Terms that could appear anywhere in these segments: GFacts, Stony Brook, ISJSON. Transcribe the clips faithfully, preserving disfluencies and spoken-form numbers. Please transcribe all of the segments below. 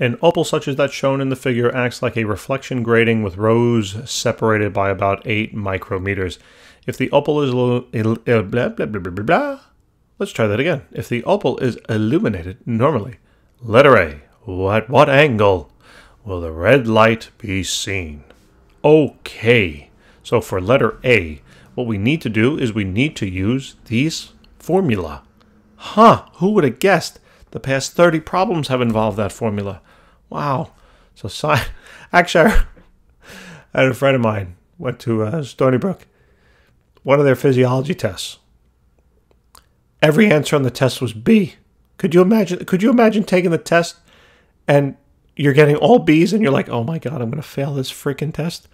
An opal such as that shown in the figure acts like a reflection grating with rows separated by about eight micrometers. If the opal is lo- il- il- blah, blah, blah, blah, blah, blah. Let's try that again. If the opal is illuminated normally, letter A, at what angle will the red light be seen? Okay, so for letter A, what we need to do is we need to use these formula. Huh, who would have guessed? The past thirty problems have involved that formula. Wow. So, si actually, I had a friend of mine went to uh, Stony Brook. One of their physiology tests. Every answer on the test was B. Could you imagine? Could you imagine taking the test and you're getting all B's and you're like, oh my God, I'm going to fail this freaking test.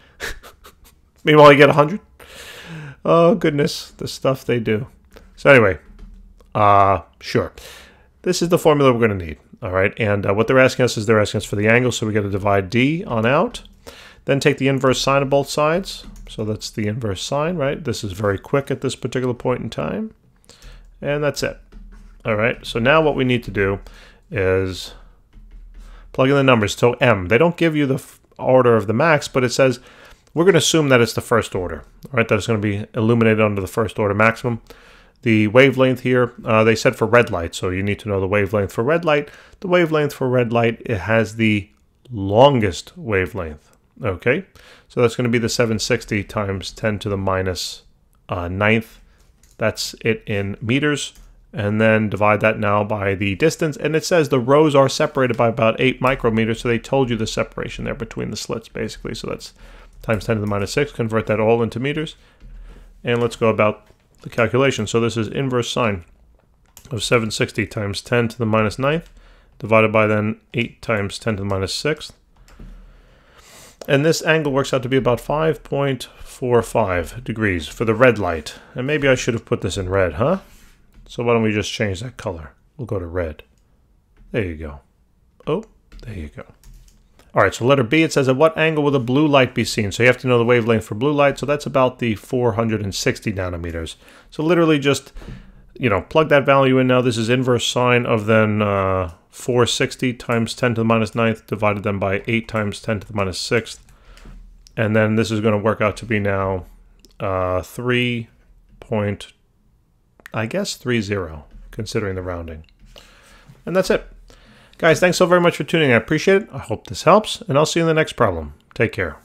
Meanwhile, you get one hundred. Oh goodness, the stuff they do. So anyway, uh, sure. This is the formula we're going to need, all right? And uh, what they're asking us is they're asking us for the angle, so we got to divide D on out. Then take the inverse sine of both sides. So that's the inverse sine, right? This is very quick at this particular point in time. And that's it, all right? So now what we need to do is plug in the numbers, so M. They don't give you the order of the max, but it says we're going to assume that it's the first order, all right? That it's going to be illuminated under the first order maximum. The wavelength here, uh, they said for red light, so you need to know the wavelength for red light. The wavelength for red light, it has the longest wavelength, okay? So that's going to be the seven sixty times ten to the minus uh, ninth. That's it in meters. And then divide that now by the distance. And it says the rows are separated by about eight micrometers, so they told you the separation there between the slits, basically. So that's times ten to the minus six. Convert that all into meters. And let's go about the calculation. So this is inverse sine of seven sixty times ten to the minus ninth divided by then eight times ten to the minus sixth. And this angle works out to be about five point four five degrees for the red light. And maybe I should have put this in red, huh? So why don't we just change that color? We'll go to red. There you go. Oh, there you go. All right, so letter B, it says, at what angle will the blue light be seen? So you have to know the wavelength for blue light, so that's about the four hundred sixty nanometers. So literally just, you know, plug that value in now. This is inverse sine of then uh, four sixty times ten to the minus ninth, divided then by eight times ten to the minus sixth. And then this is going to work out to be now uh, three point, I guess, three zero, considering the rounding. And that's it. Guys, thanks so very much for tuning in. I appreciate it. I hope this helps, and I'll see you in the next problem. Take care.